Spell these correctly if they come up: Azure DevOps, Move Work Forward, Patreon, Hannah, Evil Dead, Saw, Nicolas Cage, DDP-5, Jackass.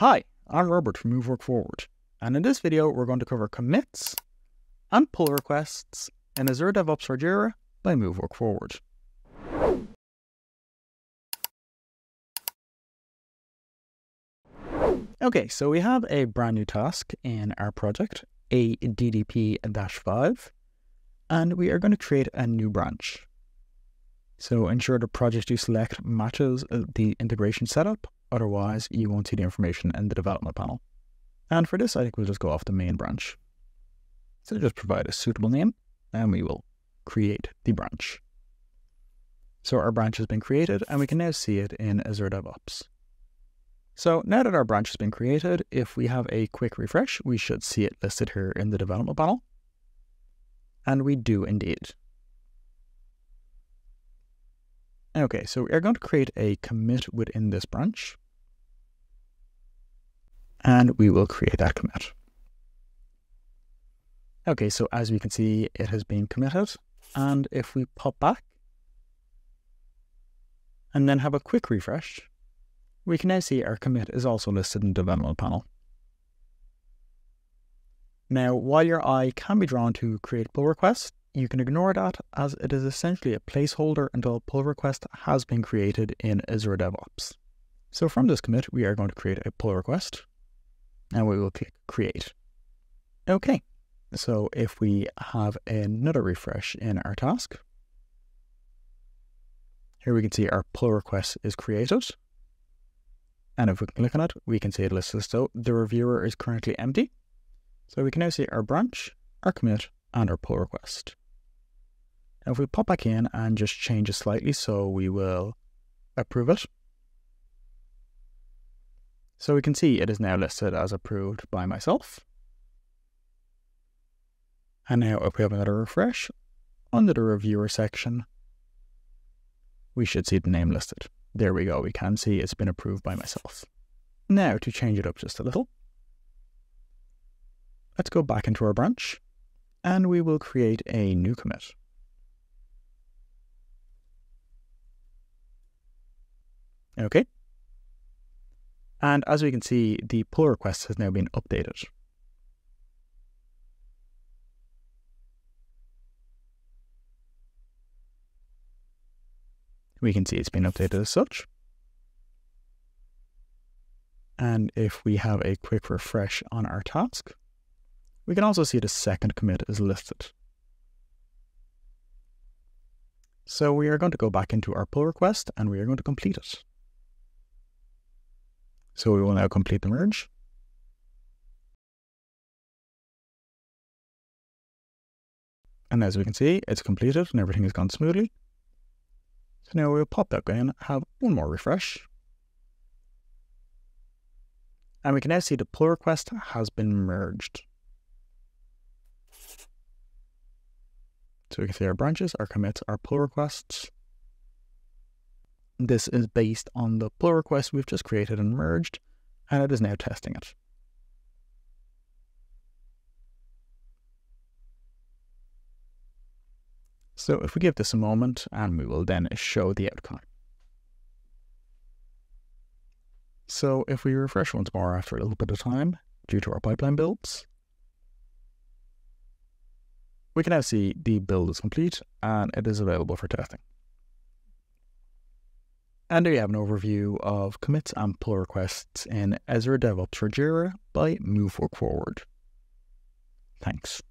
Hi, I'm Robert from Move Work Forward, and in this video we're going to cover commits and pull requests in Azure DevOps or Jira by Move Work Forward. Okay, so we have a brand new task in our project, a DDP-5, and we are going to create a new branch. So ensure the project you select matches the integration setup. Otherwise, you won't see the information in the development panel. And for this, I think we'll just go off the main branch. So just provide a suitable name and we will create the branch. So our branch has been created and we can now see it in Azure DevOps. So now that our branch has been created, if we have a quick refresh, we should see it listed here in the development panel. And we do indeed. Okay, so we are going to create a commit within this branch. And we will create that commit. Okay, so as we can see, it has been committed. And if we pop back and then have a quick refresh, we can now see our commit is also listed in the development panel. Now, while your eye can be drawn to create pull request, you can ignore that as it is essentially a placeholder until a pull request has been created in Azure DevOps. So from this commit, we are going to create a pull request and we will click create. Okay, so if we have another refresh in our task, here we can see our pull request is created. And if we click on it, we can see it lists as though the reviewer is currently empty. So we can now see our branch, our commit, and our pull request. Now if we pop back in and just change it slightly, so we will approve it. So we can see it is now listed as approved by myself. And now if we have another refresh, under the reviewer section, we should see the name listed. There we go, we can see it's been approved by myself. Now to change it up just a little, let's go back into our branch. And we will create a new commit. Okay. And as we can see, the pull request has now been updated. We can see it's been updated as such. And if we have a quick refresh on our task, we can also see the second commit is listed. So we are going to go back into our pull request and we are going to complete it. So we will now complete the merge. And as we can see, it's completed and everything has gone smoothly. So now we'll pop that in, have one more refresh. And we can now see the pull request has been merged. So we can see our branches, our commits, our pull requests. This is based on the pull request we've just created and merged, and it is now testing it. So if we give this a moment, and we will then show the outcome. So if we refresh once more after a little bit of time, due to our pipeline builds, we can now see the build is complete and it is available for testing. And there you have an overview of commits and pull requests in Azure DevOps for Jira by Move Work Forward. Thanks.